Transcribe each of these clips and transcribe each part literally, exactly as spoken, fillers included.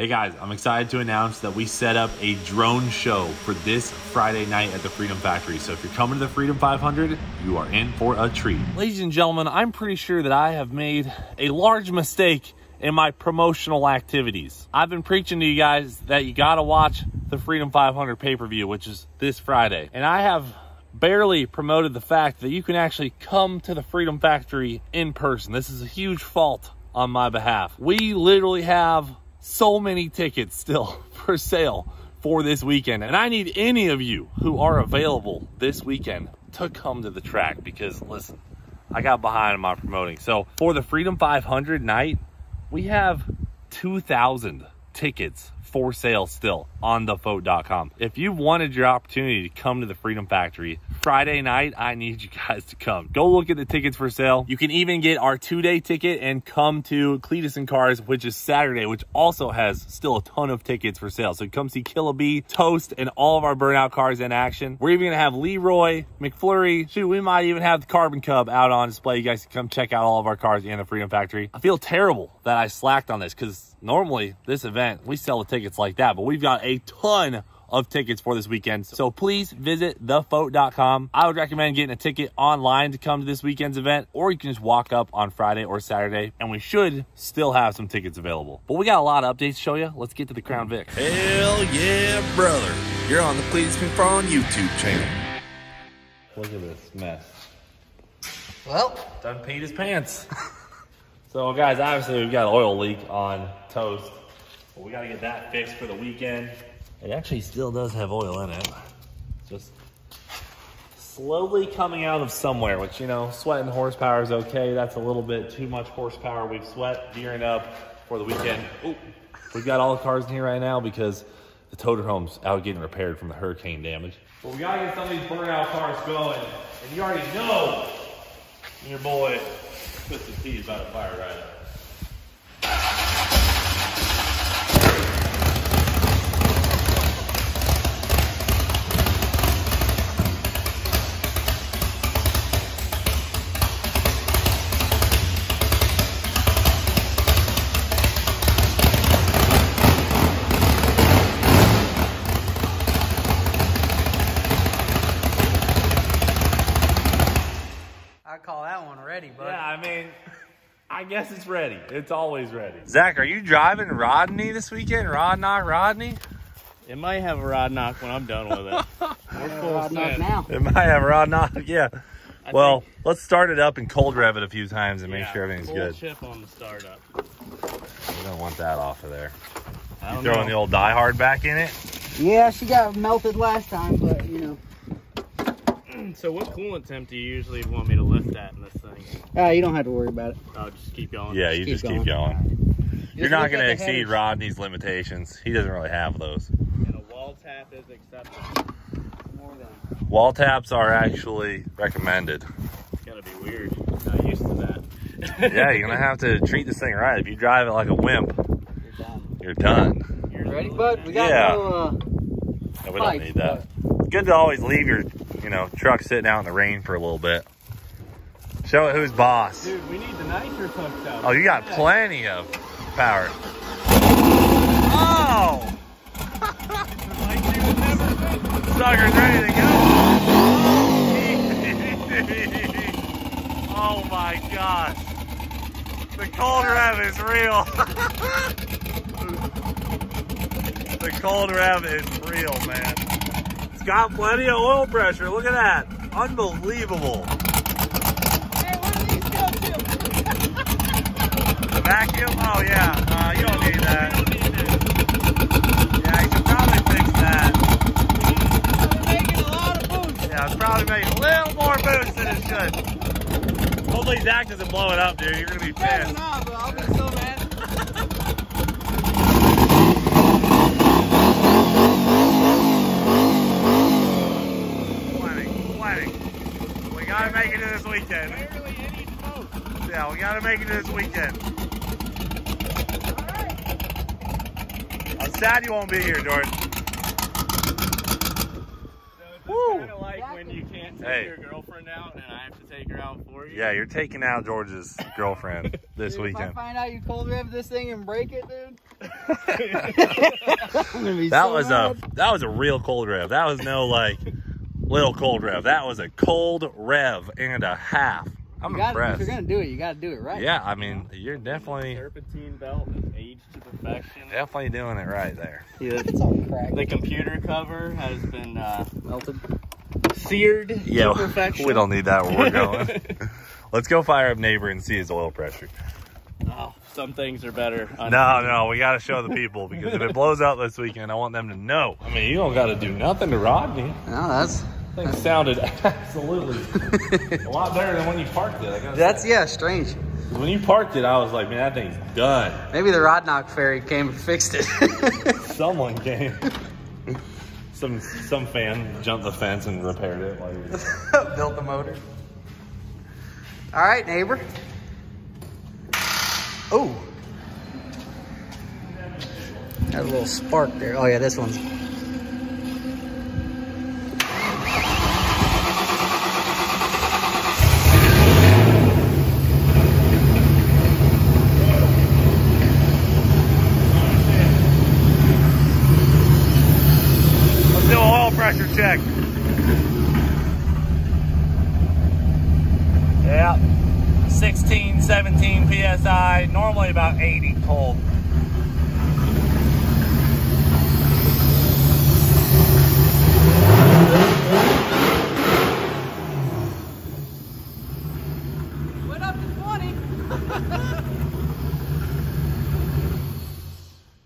Hey guys, I'm excited to announce that we set up a drone show for this Friday night at the Freedom Factory. So if you're coming to the Freedom five hundred, you are in for a treat. Ladies and gentlemen, I'm pretty sure that I have made a large mistake in my promotional activities. I've been preaching to you guys that you gotta watch the Freedom five hundred pay-per-view, which is this Friday. And I have barely promoted the fact that you can actually come to the Freedom Factory in person. This is a huge fault on my behalf. We literally have so many tickets still for sale for this weekend, and I need any of you who are available this weekend to come to the track, because listen, I got behind in my promoting. So for the Freedom five hundred night, we have two thousand tickets for sale still on the foat dot com. If you've wanted your opportunity to come to the Freedom Factory Friday night, I need you guys to come. Go look at the tickets for sale. You can even get our two-day ticket and come to Cletus and Cars, which is Saturday, which also has still a ton of tickets for sale. So come see Killa B, Toast, and all of our burnout cars in action. We're even gonna have Leroy, McFlurry. Shoot, we might even have the Carbon Cub out on display. You guys can come check out all of our cars in the Freedom Factory. I feel terrible that I slacked on this, because normally this event, we sell the tickets like that, but we've got a ton of tickets for this weekend. So please visit the foat dot com. I would recommend getting a ticket online to come to this weekend's event, or you can just walk up on Friday or Saturday, and we should still have some tickets available. But we got a lot of updates to show you. Let's get to the Crown Vic. Hell yeah, brother. You're on the Please Me Phone YouTube channel. Look at this mess. Well, done peed his pants. So guys, obviously we've got an oil leak on Toast. But we gotta get that fixed for the weekend. It actually still does have oil in it. Just slowly coming out of somewhere, which, you know, sweating horsepower is okay. That's a little bit too much horsepower we've sweat gearing up for the weekend. Ooh. We've got all the cars in here right now because the Toter Home's out getting repaired from the hurricane damage. But we gotta get some of these burnout cars going. And you already know your boy Twisted T is about to fire right now. I guess it's ready. It's always ready. Zach, are you driving Rodney this weekend? Rod knock Rodney? It might have a rod knock when I'm done with it. We're full rod knock now. It might have a rod knock, yeah. I well, think... let's start it up and cold rev it a few times and yeah, make sure everything's good. Chip on the startup. We don't want that off of there. I you throwing know. the old diehard back in it? Yeah, she got melted last time, but you know. So what coolant temp do you usually want me to lift at in this thing? Uh, you don't have to worry about it. I'll just keep going. Yeah, you just keep, just keep going. going. Right. You're just not going to exceed Rodney's limitations. He doesn't really have those. And a wall tap is acceptable. More than... Wall taps are actually recommended. It's got to be weird. I'm not used to that. Yeah, you're going to have to treat this thing right. If you drive it like a wimp, you're done. You're done. You're ready, bud? We got yeah. no, uh, no, we don't need that. But... Good to always leave your... you know, truck sitting out in the rain for a little bit. Show it who's boss. Dude, we need the nitro hooked up. Oh, you got yeah. plenty of power. Oh! Like you would never been. Sucker's ready to go. Oh my gosh. The cold rev is real. The cold rev is real, man. Got plenty of oil pressure. Look at that. Unbelievable. Hey, what do these go to? The vacuum? Oh, yeah. Uh, you don't need that. You don't need it. Yeah, you can probably fix that. It's making a lot of boosts. Yeah, it's probably making a little more boosts than it should. Hopefully, Zach doesn't blow it up, dude. You're going to be pissed. Better not, but I'll be so mad. Make it to this weekend. Barely any smoke. Yeah, we gotta make it to this weekend. All right. I'm sad you won't be here, Jordan. So it's Woo. Kind of like when you can't take hey. your girlfriend out and I have to take her out for you. Yeah, you're taking out George's girlfriend this dude, weekend. If I find out you cold ribbed this thing and break it, dude. that so was mad. a that was a real cold rev. That was no like little cold rev. That was a cold rev and a half. I'm you gotta, impressed. If you're gonna do it, you gotta do it right. Yeah, I mean, you're definitely serpentine belt is aged to perfection. Definitely doing it right there. Yeah, it's all cracked. The computer cover has been uh, melted, seared yeah, to perfection. We don't need that where we're going. Let's go fire up neighbor and see his oil pressure. Oh, some things are better. No, no, we gotta show the people because if it blows out this weekend, I want them to know. I mean, you don't gotta do nothing to Rodney. No, that's. That thing sounded absolutely a lot better than when you parked it. I That's, say. yeah, strange. When you parked it, I was like, man, that thing's done. Maybe the Rodnock fairy came and fixed it. Someone came. Some some fan jumped the fence and repaired it. Like, built the motor. All right, neighbor. Oh. Got a little spark there. Oh, yeah, this one's. Pressure check. Yeah, sixteen, seventeen P S I, normally about eighty cold. Went up to twenty.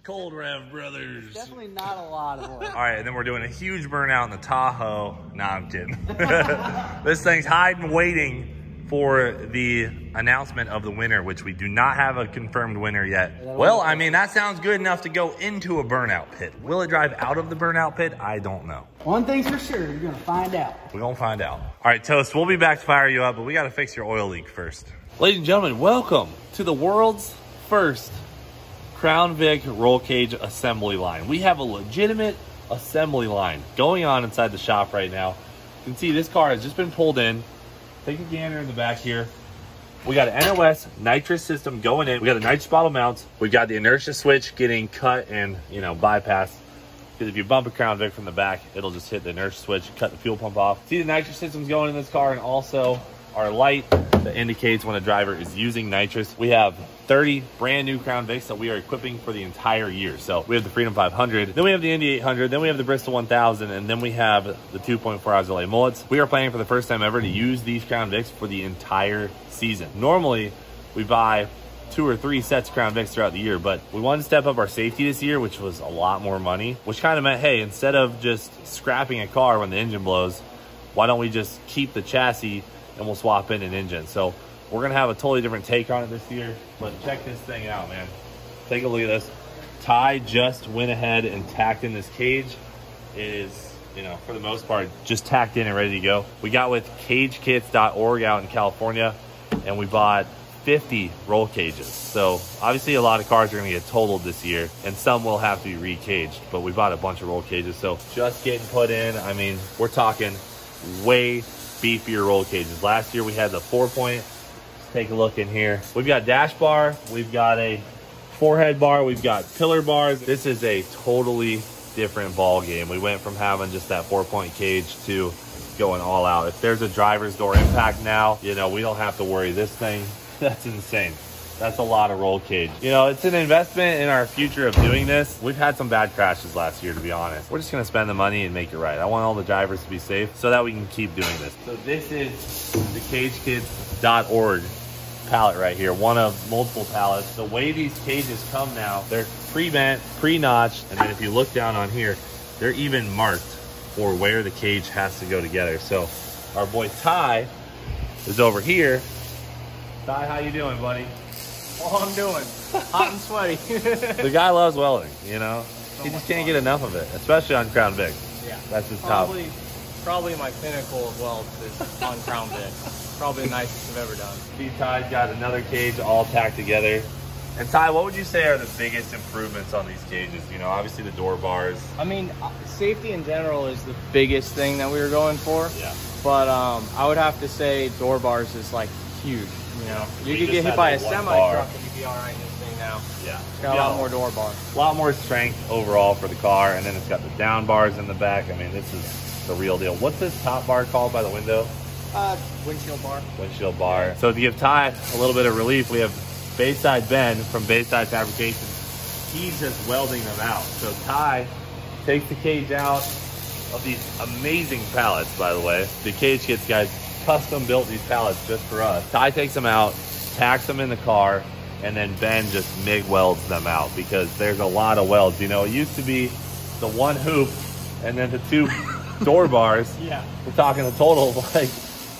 Cold rev, brothers. Definitely not a lot of oil. All right, and then we're doing a huge burnout in the Tahoe. Nah, I'm kidding. This thing's hiding, waiting for the announcement of the winner, which we do not have a confirmed winner yet. Well, I mean, that sounds good enough to go into a burnout pit. Will it drive out of the burnout pit? I don't know. One thing's for sure, you're gonna find out. We're gonna find out. All right, Toast, we'll be back to fire you up, but we gotta fix your oil leak first. Ladies and gentlemen, welcome to the world's first Crown Vic roll cage assembly line. We have a legitimate assembly line going on inside the shop right now. You can see this car has just been pulled in. Take a gander in the back here. We got an N O S nitrous system going in. We got the nitrous bottle mounts. We've got the inertia switch getting cut and, you know, bypassed. Because if you bump a Crown Vic from the back, it'll just hit the inertia switch, cut the fuel pump off. See the nitrous system's going in this car, and also our light that indicates when a driver is using nitrous. We have thirty brand new Crown Vics that we are equipping for the entire year. So we have the Freedom five hundred, then we have the Indy eight hundred, then we have the Bristol one thousand, and then we have the two point four hours L A mullets. We are planning for the first time ever to use these Crown Vics for the entire season. Normally we buy two or three sets of Crown Vics throughout the year, but we wanted to step up our safety this year, which was a lot more money, which kind of meant, hey, instead of just scrapping a car when the engine blows, why don't we just keep the chassis and we'll swap in an engine. So we're gonna have a totally different take on it this year, but check this thing out, man. Take a look at this. Ty just went ahead and tacked in this cage. It is, you know, for the most part, just tacked in and ready to go. We got with Cage Kits dot org out in California, and we bought fifty roll cages. So obviously a lot of cars are gonna get totaled this year, and some will have to be re-caged, but we bought a bunch of roll cages. So just getting put in, I mean, we're talking way beefier roll cages. Last year we had the four point. Let's take a look in here. We've got dash bar, we've got a forehead bar, we've got pillar bars. This is a totally different ball game. We went from having just that four point cage to going all out. If there's a driver's door impact now, you know, we don't have to worry. This thing, that's insane. That's a lot of roll cage. You know, it's an investment in our future of doing this. We've had some bad crashes last year, to be honest. We're just gonna spend the money and make it right. I want all the drivers to be safe so that we can keep doing this. So this is the Cage Kits dot org pallet right here, one of multiple pallets. The way these cages come now, they're pre-bent, pre-notched, and then if you look down on here, they're even marked for where the cage has to go together. So our boy Ty is over here. Ty, how you doing, buddy? All I'm doing, hot and sweaty. The guy loves welding, you know? So he just can't fun. get enough of it, especially on Crown Vic. Yeah. That's his probably, top. Probably my pinnacle of welds is on Crown Vic. Probably the nicest I've ever done. T-Tide's got another cage all tacked together. And Ty, what would you say are the biggest improvements on these cages? You know, obviously the door bars. I mean, safety in general is the biggest thing that we were going for. Yeah. But um, I would have to say door bars is like huge. You know, yeah. you could get hit by a semi truck and you'd be all right in this thing now. Yeah. It's got yeah. a lot more door bars. A lot more strength overall for the car. And then it's got the down bars in the back. I mean, this is the real deal. What's this top bar called by the window? Uh, windshield bar. Windshield bar. So to give Ty a little bit of relief, we have Bayside Ben from Bayside Fabrication. He's just welding them out. So Ty takes the cage out of these amazing pallets, by the way. The Cage Kits guys custom built these pallets just for us. Ty takes them out, tacks them in the car, and then Ben just M I G welds them out because there's a lot of welds. You know, it used to be the one hoop and then the two door bars. Yeah. We're talking a total of like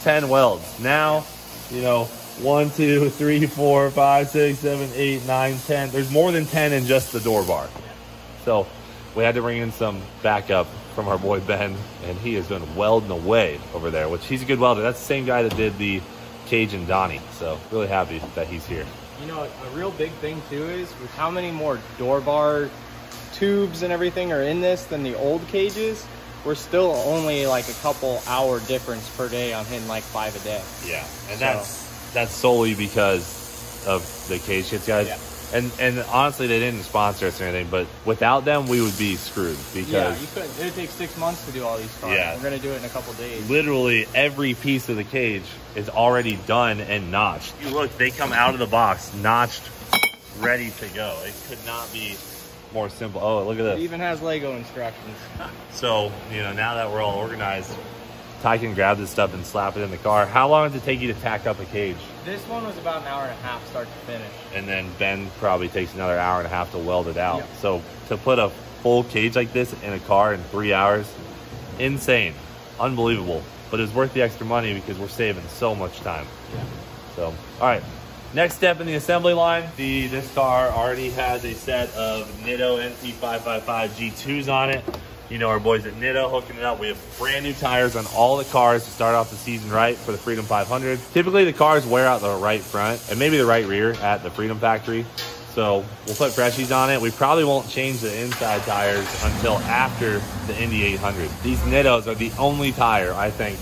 ten welds. Now, you know, one, two, three, four, five, six, seven, eight, nine, ten. There's more than ten in just the door bar. So we had to bring in some backup from our boy Ben, and he has been welding away over there, which he's a good welder. That's the same guy that did the cage and Donnie. So really happy that he's here. You know, a real big thing too is with how many more door bar tubes and everything are in this than the old cages. We're still only like a couple hour difference per day on hitting like five a day. Yeah, and so. that's That's solely because of the Cage Kits guys. Yeah. And and honestly, they didn't sponsor us or anything, but without them, we would be screwed. Because yeah, you couldn't. It would take six months to do all these cars. Yeah. We're going to do it in a couple days. Literally every piece of the cage is already done and notched. You look, they come out of the box, notched, ready to go. It could not be more simple. Oh, look at this. It even has Lego instructions. So, you know, now that we're all organized, Ty can grab this stuff and slap it in the car. How long does it take you to tack up a cage? This one was about an hour and a half start to finish. And then Ben probably takes another hour and a half to weld it out. Yep. So to put a full cage like this in a car in three hours, insane, unbelievable. But it's worth the extra money because we're saving so much time. Yeah. So, all right. Next step in the assembly line, the this car already has a set of Nitto N T five five five G twos on it. You know, our boys at Nitto hooking it up. We have brand new tires on all the cars to start off the season right for the Freedom five hundred. Typically, the cars wear out the right front and maybe the right rear at the Freedom Factory. So we'll put freshies on it. We probably won't change the inside tires until after the Indy eight hundred. These Nittos are the only tire, I think,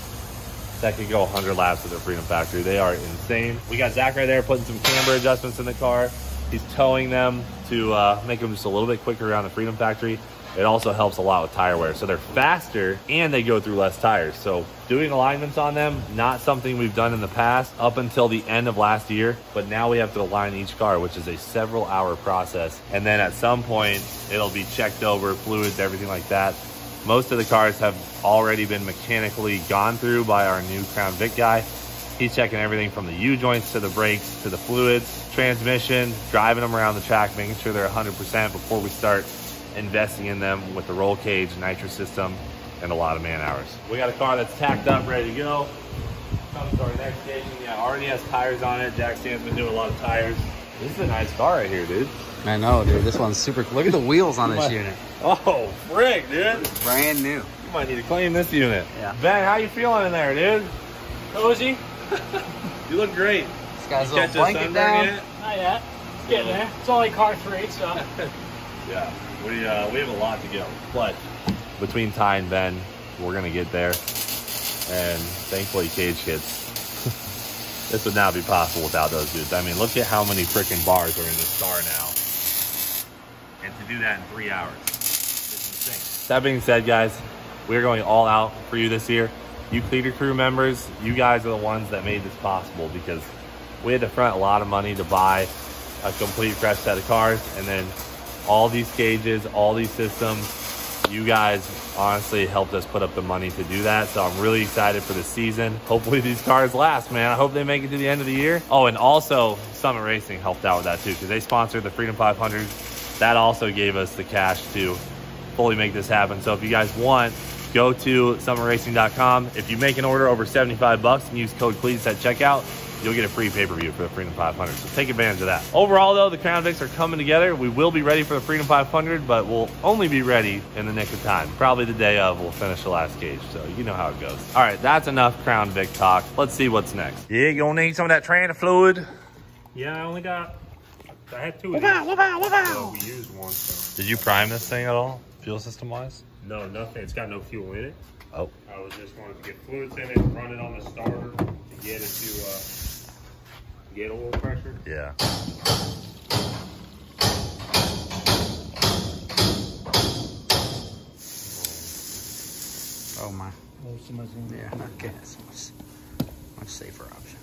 that could go one hundred laps at the Freedom Factory. They are insane. We got Zach right there putting some camber adjustments in the car. He's towing them to uh, make them just a little bit quicker around the Freedom Factory. It also helps a lot with tire wear. So they're faster and they go through less tires. So doing alignments on them, not something we've done in the past up until the end of last year, but now we have to align each car, which is a several hour process. And then at some point it'll be checked over, fluids, everything like that. Most of the cars have already been mechanically gone through by our new Crown Vic guy. He's checking everything from the U-joints to the brakes, to the fluids, transmission, driving them around the track, making sure they're one hundred percent before we start investing in them with the roll cage, nitrous system, and a lot of man hours. We got a car that's tacked up, ready to go. Comes to our next station. Yeah, already has tires on it. Jack Stan's been doing a lot of tires. This is a nice car right here, dude. I know, dude. This one's super cool. Look at the wheels on this unit. Oh, frick, dude. Brand new. You might need to clean this unit. Yeah. Ben, how you feeling in there, dude? Cozy. You look great. This guy's a little blanket down. Yet? Not yet. It's getting there. It's only car three, so. Yeah. We, uh, we have a lot to go, but between Ty and Ben, we're going to get there. And thankfully, Cage Kits. This would not be possible without those dudes. I mean, look at how many freaking bars are in this car now. And to do that in three hours. It's insane. That being said, guys, we're going all out for you this year. You Cleater crew members, you guys are the ones that made this possible because we had to front a lot of money to buy a complete fresh set of cars and then all these cages, all these systems. You guys honestly helped us put up the money to do that. So I'm really excited for the season. Hopefully these cars last, man. I hope they make it to the end of the year. Oh, and also Summit Racing helped out with that too because they sponsored the Freedom five hundred. That also gave us the cash to fully make this happen. So if you guys want, go to summit racing dot com. If you make an order over seventy-five bucks and use code Cletus at checkout, you'll get a free pay-per-view for the Freedom five hundred. So take advantage of that. Overall though, the Crown Vics are coming together. We will be ready for the Freedom five hundred, but we'll only be ready in the nick of time. Probably the day of, we'll finish the last cage. So you know how it goes. All right, that's enough Crown Vic talk. Let's see what's next. Yeah, you're gonna need some of that trainer fluid. Yeah, I only got I had two of these. Wow, wow, wow. Well, we used one, so. Did you prime this thing at all, fuel system wise? No, nothing. It's got no fuel in it. Oh. I was just wanted to get fluids in it, run it on the starter to get it to uh, get oil pressure. Yeah. Oh my. Oh, somebody's in there. Yeah, okay. That's much, much safer option.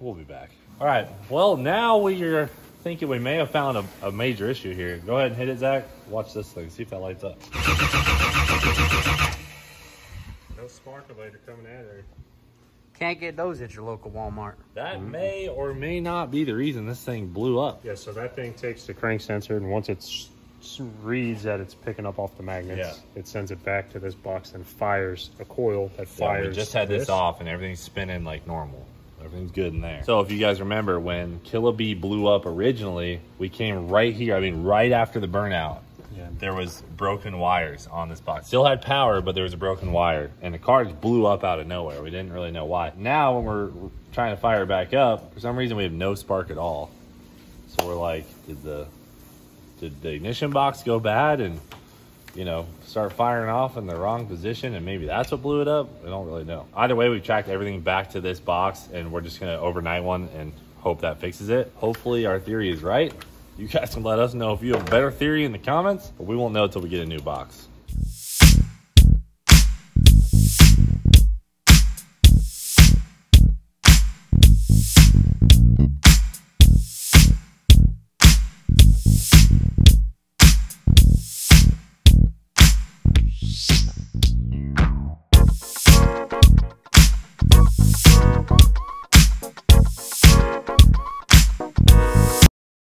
We'll be back. All right. Well, now we are thinking we may have found a, a major issue here. Go ahead and hit it, Zach. Watch this thing. See if that lights up. No sparkle lighter coming at her. Can't get those at your local Walmart. That mm-hmm. may or may not be the reason this thing blew up. Yeah. So that thing takes the crank sensor, and once it's reads that it's picking up off the magnets, yeah. it sends it back to this box and fires a coil that yeah, fires. We just had this, this off, and everything's spinning like normal. Everything's good in there. So if you guys remember, when Killa B blew up originally, we came right here. I mean, right after the burnout, yeah. there was broken wires on this box. Still had power, but there was a broken wire, and the car just blew up out of nowhere. We didn't really know why. Now when we're trying to fire it back up, for some reason we have no spark at all. So we're like, did the did the ignition box go bad and, you know, start firing off in the wrong position, and maybe that's what blew it up? I don't really know. Either way, we've tracked everything back to this box, and we're just gonna overnight one and hope that fixes it. Hopefully our theory is right. You guys can let us know if you have a better theory in the comments, but we won't know until we get a new box.